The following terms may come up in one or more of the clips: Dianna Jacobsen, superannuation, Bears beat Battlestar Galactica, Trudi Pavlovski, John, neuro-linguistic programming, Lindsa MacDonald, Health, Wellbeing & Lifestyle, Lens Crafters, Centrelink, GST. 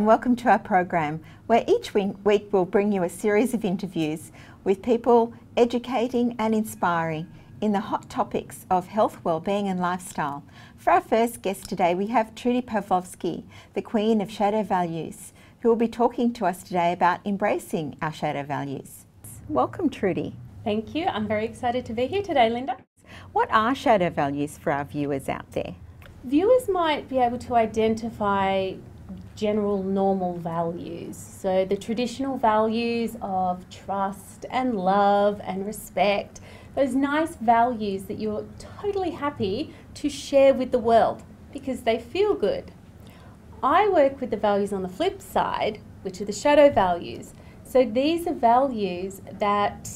and welcome to our program, where each week we'll bring you a series of interviews with people educating and inspiring in the hot topics of health, wellbeing and lifestyle. For our first guest today, we have Trudi Pavlovski, the Queen of Shadow Values, who will be talking to us today about embracing our shadow values. Welcome, Trudi. Thank you. I'm very excited to be here today, Linda. What are shadow values for our viewers out there? Viewers might be able to identify general normal values. So the traditional values of trust and love and respect, those nice values that you're totally happy to share with the world because they feel good. I work with the values on the flip side, which are the shadow values. So these are values that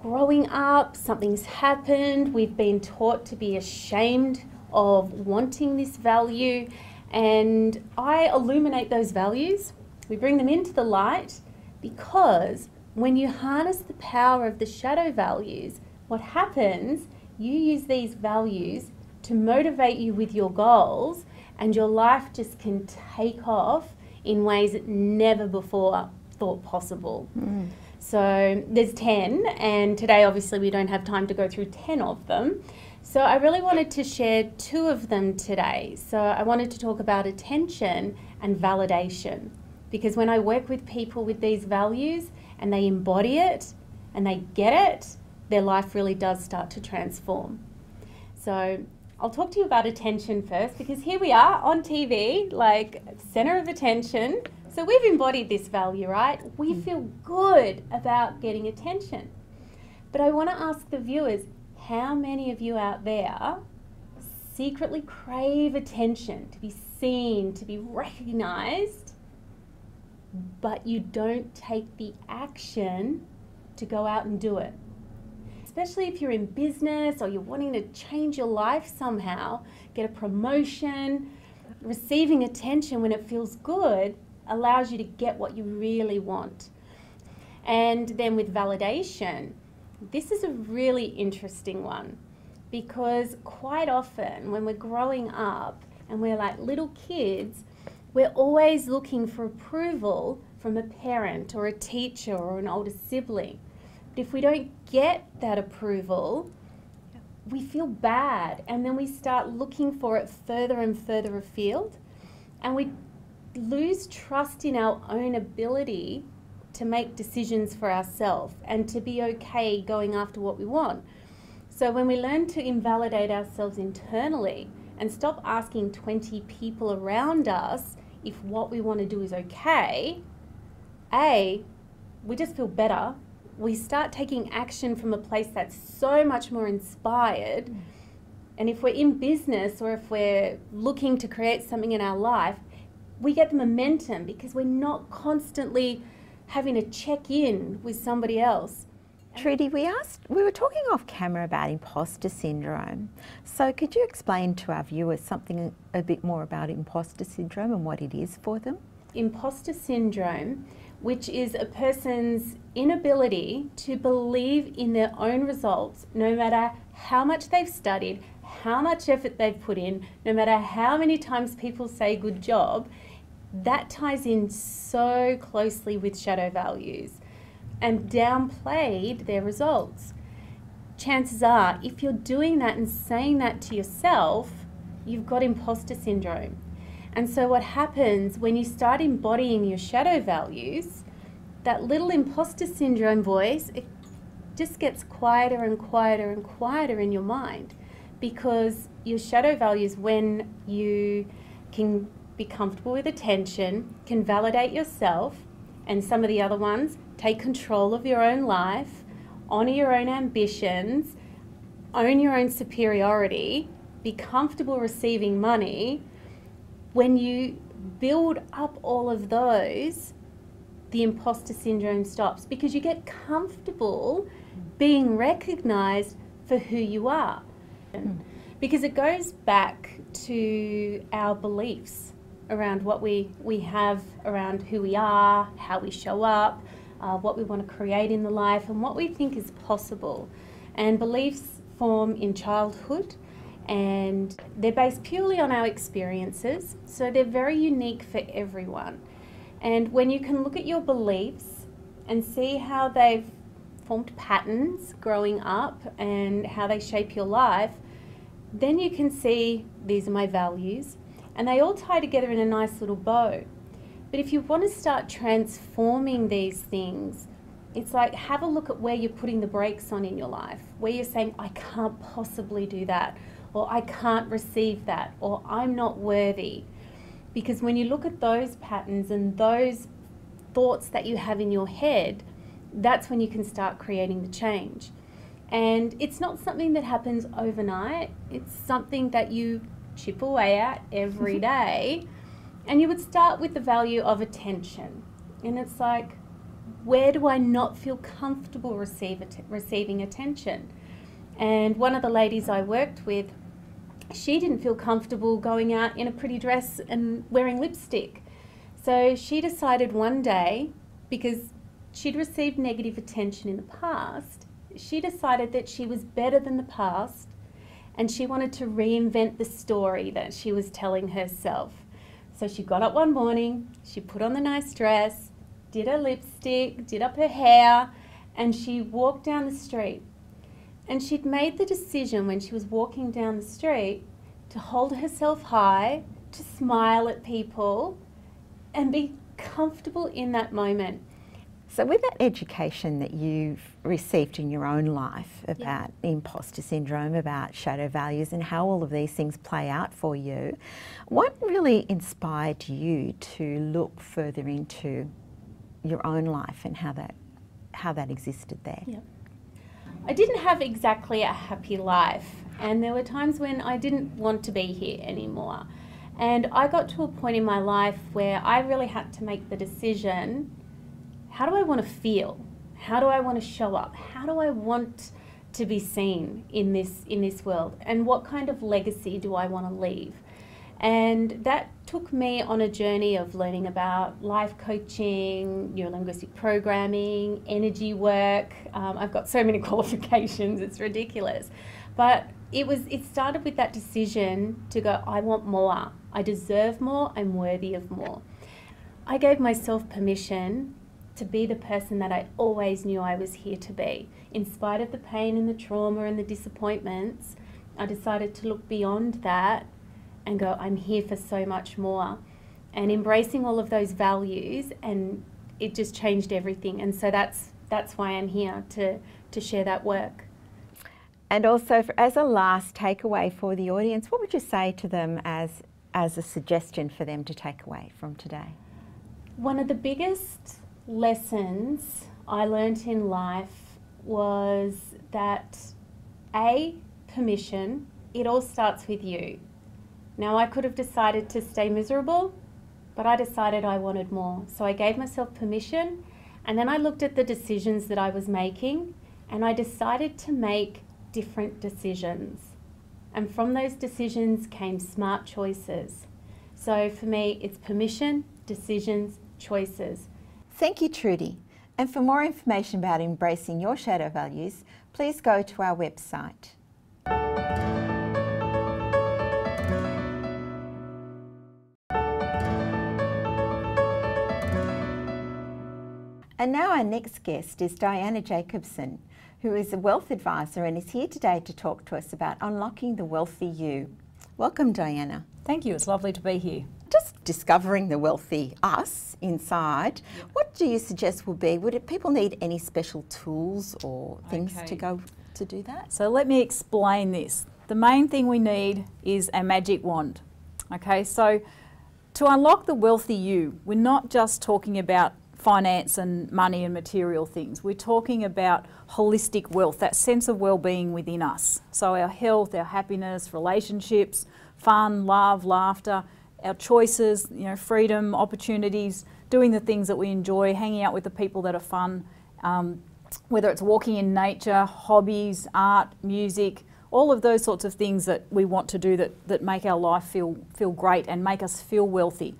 growing up, something's happened, we've been taught to be ashamed of wanting this value, and I illuminate those values. We bring them into the light, because when you harness the power of the shadow values, what happens, you use these values to motivate you with your goals, and your life just can take off in ways that never before thought possible. Mm. So there's 10, and today obviously we don't have time to go through 10 of them. So I really wanted to share two of them today. So I wanted to talk about attention and validation, because when I work with people with these values and they embody it and they get it, their life really does start to transform. So I'll talk to you about attention first, because here we are on TV, like center of attention. So we've embodied this value, right? We feel good about getting attention. But I want to ask the viewers, how many of you out there secretly crave attention, to be seen, to be recognized, but you don't take the action to go out and do it? Especially if you're in business or you're wanting to change your life somehow, get a promotion. Receiving attention when it feels good allows you to get what you really want. And then with validation, this is a really interesting one, because quite often when we're growing up and we're like little kids, we're always looking for approval from a parent or a teacher or an older sibling. But if we don't get that approval, we feel bad, and then we start looking for it further and further afield, and we lose trust in our own ability to make decisions for ourselves and to be okay going after what we want. So when we learn to invalidate ourselves internally and stop asking 20 people around us if what we want to do is okay, A, we just feel better. We start taking action from a place that's so much more inspired. And if we're in business or if we're looking to create something in our life, we get the momentum because we're not constantly having to check in with somebody else. Trudi, we were talking off camera about imposter syndrome. So could you explain to our viewers something a bit more about imposter syndrome and what it is for them? Imposter syndrome, which is a person's inability to believe in their own results, no matter how much they've studied, how much effort they've put in, no matter how many times people say good job. That ties in so closely with shadow values and downplayed their results. Chances are, if you're doing that and saying that to yourself, you've got imposter syndrome. And so what happens when you start embodying your shadow values, that little imposter syndrome voice, it just gets quieter and quieter and quieter in your mind, because your shadow values, when you can be comfortable with attention, can validate yourself, and some of the other ones, take control of your own life, honor your own ambitions, own your own superiority, be comfortable receiving money. When you build up all of those, the imposter syndrome stops, because you get comfortable being recognized for who you are. Because it goes back to our beliefs around what we have, around who we are, how we show up, what we want to create in the life, and what we think is possible. And beliefs form in childhood, and they're based purely on our experiences, so they're very unique for everyone. And when you can look at your beliefs and see how they've formed patterns growing up and how they shape your life, then you can see these are my values, and they all tie together in a nice little bow. But if you want to start transforming these things, it's like, have a look at where you're putting the brakes on in your life, where you're saying, I can't possibly do that, or I can't receive that, or I'm not worthy. Because when you look at those patterns and those thoughts that you have in your head, that's when you can start creating the change. And it's not something that happens overnight. It's something that you chip away at every day. And you would start with the value of attention. And it's like, where do I not feel comfortable receiving attention? And one of the ladies I worked with, she didn't feel comfortable going out in a pretty dress and wearing lipstick. So she decided one day, because she'd received negative attention in the past, she decided that she was better than the past, and she wanted to reinvent the story that she was telling herself. So she got up one morning, she put on the nice dress, did her lipstick, did up her hair, and she walked down the street. And she'd made the decision when she was walking down the street to hold herself high, to smile at people, and be comfortable in that moment. So with that education that you've received in your own life about imposter syndrome, about shadow values, and how all of these things play out for you, what really inspired you to look further into your own life and how that existed there? Yeah. I didn't have exactly a happy life, and there were times when I didn't want to be here anymore. And I got to a point in my life where I really had to make the decision, how do I want to feel? How do I want to show up? How do I want to be seen in this world? And what kind of legacy do I want to leave? And that took me on a journey of learning about life coaching, neuro-linguistic programming, energy work. I've got so many qualifications, it's ridiculous. But it started with that decision to go, I want more. I deserve more. I'm worthy of more. I gave myself permission to be the person that I always knew I was here to be. In spite of the pain and the trauma and the disappointments, I decided to look beyond that and go, I'm here for so much more. And embracing all of those values, and it just changed everything. And so that's why I'm here, to share that work. And also, as a last takeaway for the audience, what would you say to them as a suggestion for them to take away from today? One of the biggest lessons I learned in life was that, A, permission. It all starts with you. Now, I could have decided to stay miserable, but I decided I wanted more. So I gave myself permission, and then I looked at the decisions that I was making, and I decided to make different decisions. And from those decisions came smart choices. So for me, it's permission, decisions, choices. Thank you, Trudi. And for more information about embracing your shadow values, please go to our website. And now our next guest is Dianna Jacobsen, who is a wealth advisor and is here today to talk to us about unlocking the wealthy you. Welcome, Dianna. Thank you, it's lovely to be here. Just discovering the wealthy us inside, what do you suggest will be, people need any special tools or things to go to do that? So let me explain this. The main thing we need is a magic wand. Okay, so to unlock the wealthy you, we're not just talking about finance and money and material things. We're talking about holistic wealth, that sense of well-being within us. So our health, our happiness, relationships, fun, love, laughter, our choices, you know, freedom, opportunities, doing the things that we enjoy, hanging out with the people that are fun, whether it's walking in nature, hobbies, art, music, all of those sorts of things that we want to do that make our life feel great and make us feel wealthy.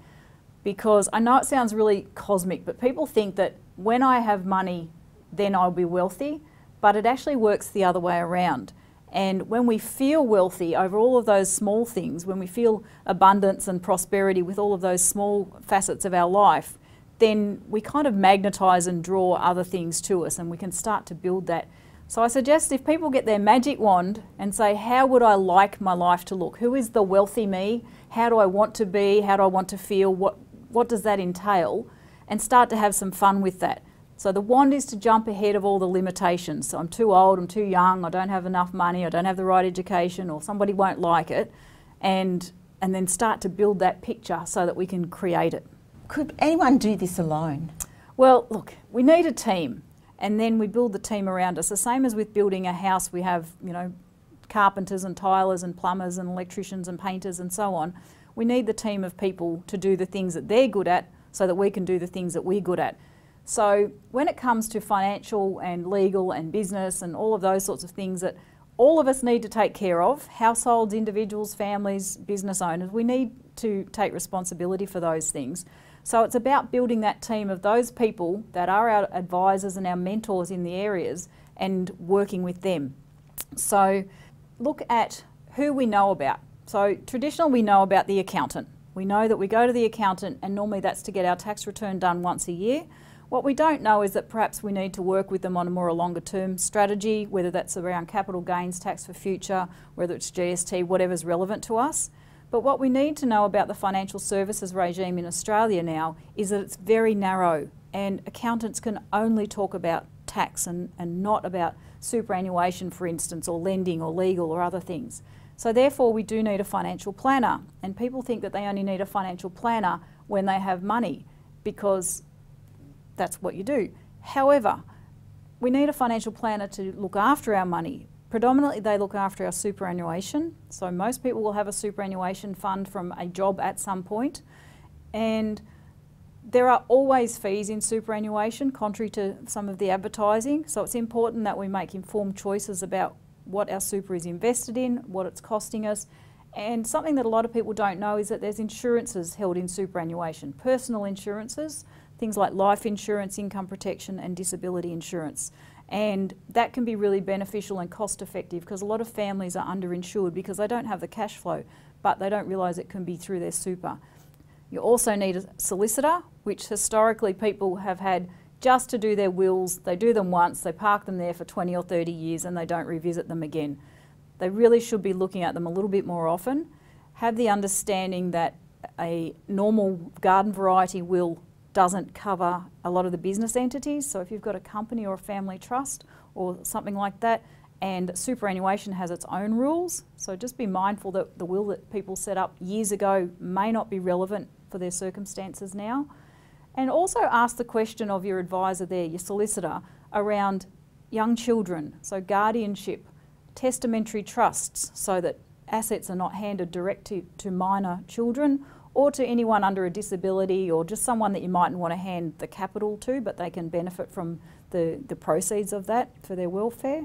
Because I know it sounds really cosmic, but people think that when I have money, then I'll be wealthy, but it actually works the other way around. And when we feel wealthy over all of those small things, when we feel abundance and prosperity with all of those small facets of our life, then we kind of magnetize and draw other things to us, and we can start to build that. So I suggest if people get their magic wand and say, how would I like my life to look? Who is the wealthy me? How do I want to be? How do I want to feel? What does that entail? And start to have some fun with that. So the wand is to jump ahead of all the limitations. So I'm too old, I'm too young, I don't have enough money, I don't have the right education, or somebody won't like it, and then start to build that picture so that we can create it. Could anyone do this alone? Well, look, we need a team, and then we build the team around us. The same as with building a house, we have, you know, carpenters and tilers and plumbers and electricians and painters and so on. We need the team of people to do the things that they're good at so that we can do the things that we're good at. So when it comes to financial and legal and business and all of those sorts of things that all of us need to take care of, households, individuals, families, business owners, we need to take responsibility for those things. So it's about building that team of those people that are our advisors and our mentors in the areas and working with them. So look at who we know about. So traditionally we know about the accountant. We know that we go to the accountant, and normally that's to get our tax return done once a year. What we don't know is that perhaps we need to work with them on a more longer term strategy, whether that's around capital gains tax for future, whether it's GST, whatever's relevant to us. But what we need to know about the financial services regime in Australia now is that it's very narrow, and accountants can only talk about tax and not about superannuation, for instance, or lending or legal or other things. So therefore we do need a financial planner, and people think that they only need a financial planner when they have money, because that's what you do. However, we need a financial planner to look after our money. Predominantly they look after our superannuation, so most people will have a superannuation fund from a job at some point, and there are always fees in superannuation, contrary to some of the advertising, so it's important that we make informed choices about what our super is invested in, what it's costing us. And something that a lot of people don't know is that there's insurances held in superannuation, personal insurances, things like life insurance, income protection and disability insurance. And that can be really beneficial and cost effective, because a lot of families are underinsured because they don't have the cash flow, but they don't realise it can be through their super. You also need a solicitor, which historically people have had just to do their wills. They do them once, they park them there for 20 or 30 years and they don't revisit them again. They really should be looking at them a little bit more often. Have the understanding that a normal garden variety will doesn't cover a lot of the business entities. So if you've got a company or a family trust or something like that, and superannuation has its own rules, so just be mindful that the will that people set up years ago may not be relevant for their circumstances now. And also ask the question of your advisor there, your solicitor, around young children, so guardianship, testamentary trusts, so that assets are not handed direct to minor children, or to anyone under a disability, or just someone that you mightn't want to hand the capital to, but they can benefit from the proceeds of that for their welfare.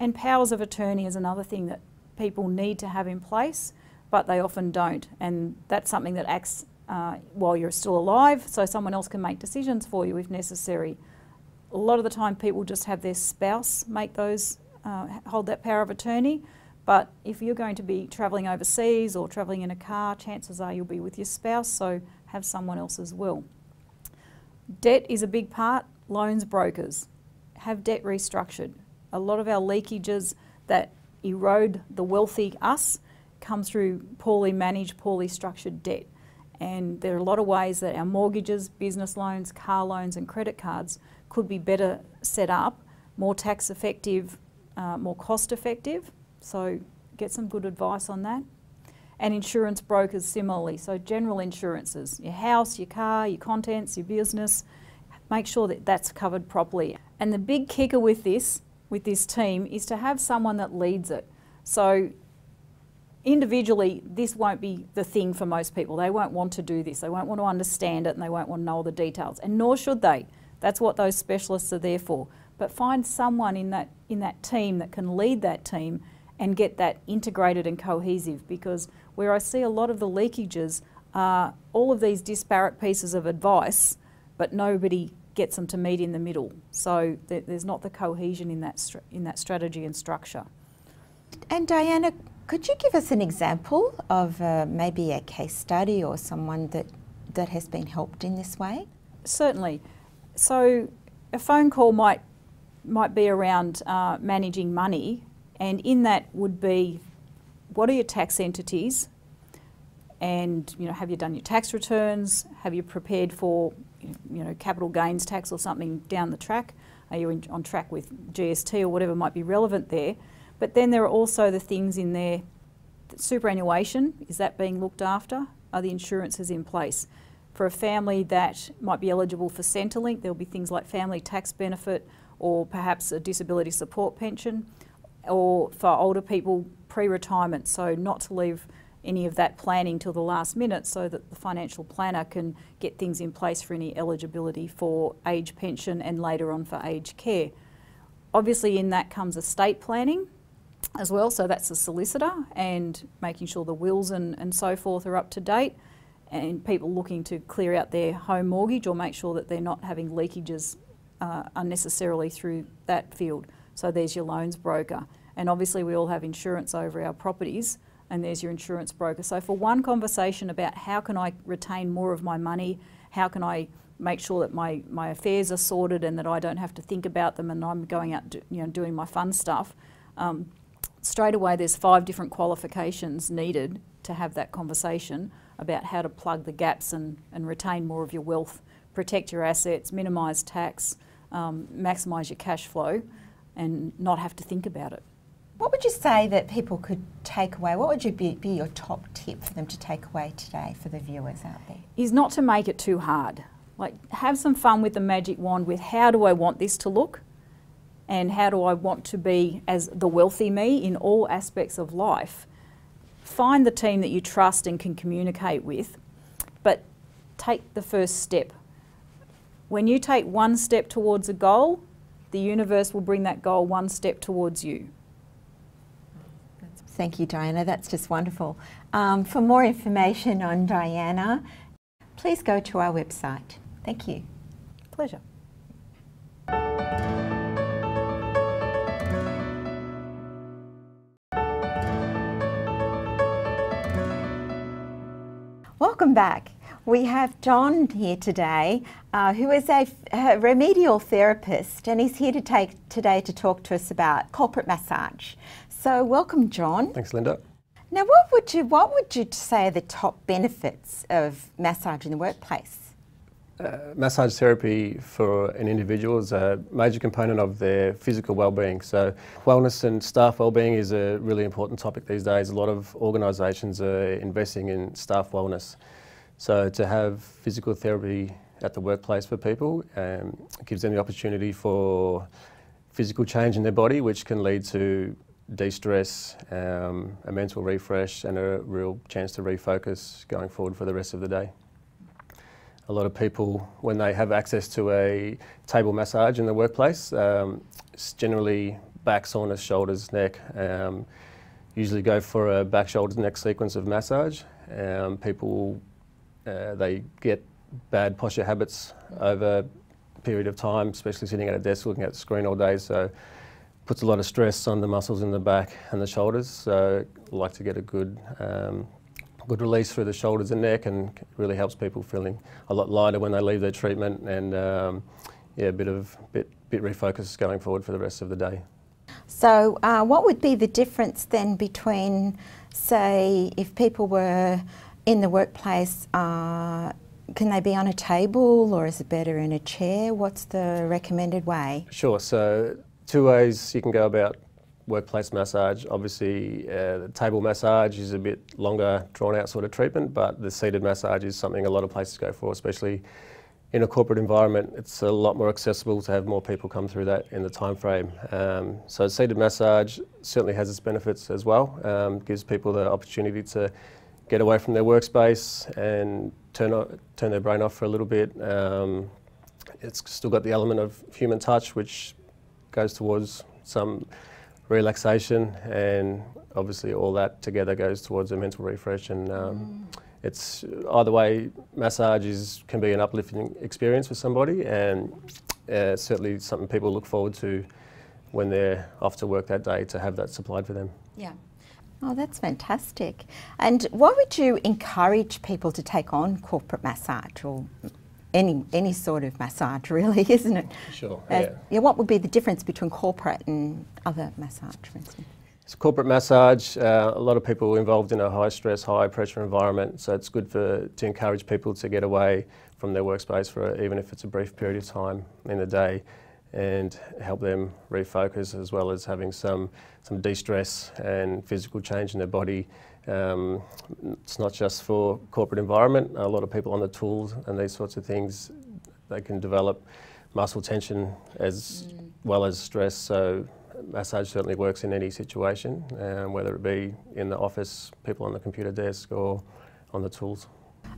And powers of attorney is another thing that people need to have in place, but they often don't. And that's something that acts while you're still alive, so someone else can make decisions for you if necessary. A lot of the time people just have their spouse make those, hold that power of attorney. But if you're going to be travelling overseas or travelling in a car, chances are you'll be with your spouse, so have someone else as well. Debt is a big part. Loans, brokers. Have debt restructured. A lot of our leakages that erode the wealthy us come through poorly managed, poorly structured debt. And there are a lot of ways that our mortgages, business loans, car loans and credit cards could be better set up, more tax effective, more cost effective. So get some good advice on that. And insurance brokers similarly, so general insurances, your house, your car, your contents, your business, make sure that that's covered properly. And the big kicker with this team, is to have someone that leads it. So individually, this won't be the thing for most people. They won't want to do this, they won't want to understand it, and they won't want to know all the details, and nor should they. That's what those specialists are there for. But find someone in that team that can lead that team and get that integrated and cohesive, because where I see a lot of the leakages are all of these disparate pieces of advice, but nobody gets them to meet in the middle. So there's not the cohesion in that strategy and structure. And Dianna, could you give us an example of maybe a case study or someone that has been helped in this way? Certainly. So a phone call might be around managing money, and in that would be, what are your tax entities? And, you know, have you done your tax returns? Have you prepared for, you know, capital gains tax or something down the track? Are you on track with GST or whatever might be relevant there? But then there are also the things in there, superannuation, is that being looked after? Are the insurances in place? For a family that might be eligible for Centrelink, there'll be things like family tax benefit or perhaps a disability support pension, or for older people, pre-retirement, so not to leave any of that planning till the last minute so that the financial planner can get things in place for any eligibility for age pension and later on for aged care. Obviously in that comes estate planning as well, so that's the solicitor and making sure the wills and so forth are up to date, and people looking to clear out their home mortgage or make sure that they're not having leakages unnecessarily through that field. So there's your loans broker, and obviously we all have insurance over our properties, and there's your insurance broker. So for one conversation about how can I retain more of my money, how can I make sure that my affairs are sorted and that I don't have to think about them and I'm going out doing my fun stuff, straight away there's 5 different qualifications needed to have that conversation about how to plug the gaps and retain more of your wealth, protect your assets, minimise tax, maximise your cash flow and not have to think about it. What would you say that people could take away? What would be your top tip for them to take away today for the viewers out there? Is not to make it too hard. Like, have some fun with the magic wand with how do I want this to look and how do I want to be as the wealthy me in all aspects of life. Find the team that you trust and can communicate with, but take the first step. When you take one step towards a goal, the universe will bring that goal one step towards you. Thank you, Dianna. That's just wonderful. For more information on Dianna, please go to our website. Thank you. Pleasure. Welcome back. We have John here today, who is a remedial therapist, and he's here today to talk to us about corporate massage. So welcome, John. Thanks, Linda. Now, what would you say are the top benefits of massage in the workplace? Massage therapy for an individual is a major component of their physical well-being. So wellness and staff well-being is a really important topic these days. A lot of organisations are investing in staff wellness. So to have physical therapy at the workplace for people gives them the opportunity for physical change in their body, which can lead to de-stress, a mental refresh and a real chance to refocus going forward for the rest of the day. A lot of people, when they have access to a table massage in the workplace, it's generally back, soreness, shoulders, neck. Usually go for a back, shoulders, neck sequence of massage. People, they get bad posture habits over a period of time, especially sitting at a desk looking at the screen all day. So puts a lot of stress on the muscles in the back and the shoulders, so I like to get a good release through the shoulders and neck, and it really helps people feeling a lot lighter when they leave their treatment, and yeah, a bit refocused going forward for the rest of the day. So what would be the difference then between, say, if people were in the workplace, can they be on a table or is it better in a chair? What's the recommended way? Sure. So two ways you can go about workplace massage. Obviously, the table massage is a bit longer, drawn-out sort of treatment, but the seated massage is something a lot of places go for, especially in a corporate environment. It's a lot more accessible to have more people come through that in the time frame. So seated massage certainly has its benefits as well. Gives people the opportunity to get away from their workspace and turn their brain off for a little bit. It's still got the element of human touch, which goes towards some relaxation, and obviously all that together goes towards a mental refresh, and it's either way, massage can be an uplifting experience for somebody, and certainly something people look forward to when they're after work that day to have that supplied for them. Yeah. Oh, that's fantastic. And why would you encourage people to take on corporate massage or any sort of massage, really, isn't it? Sure, yeah. Yeah. What would be the difference between corporate and other massage, for instance? It's corporate massage. A lot of people are involved in a high-stress, high-pressure environment, so it's good to encourage people to get away from their workspace for even if it's a brief period of time in the day, and help them refocus, as well as having some de-stress and physical change in their body. It's not just for corporate environment. A lot of people on the tools and these sorts of things, they can develop muscle tension as well as stress. So massage certainly works in any situation, whether it be in the office, people on the computer desk, or on the tools.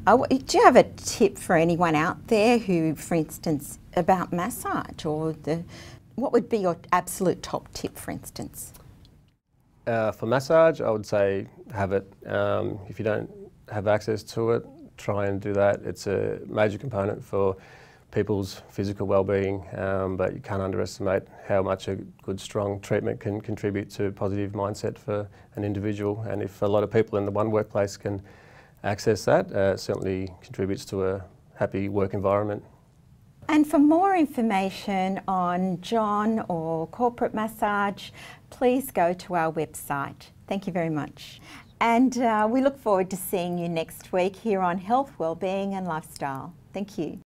Do you have a tip for anyone out there who, for instance, about massage, or what would be your absolute top tip, for instance? For massage, I would say have it. If you don't have access to it, try and do that. It's a major component for people's physical well-being, but you can't underestimate how much a good, strong treatment can contribute to positive mindset for an individual. And if a lot of people in the one workplace can access that, certainly contributes to a happy work environment. And for more information on John or corporate massage, please go to our website. Thank you very much. And we look forward to seeing you next week here on Health, Wellbeing and Lifestyle. Thank you.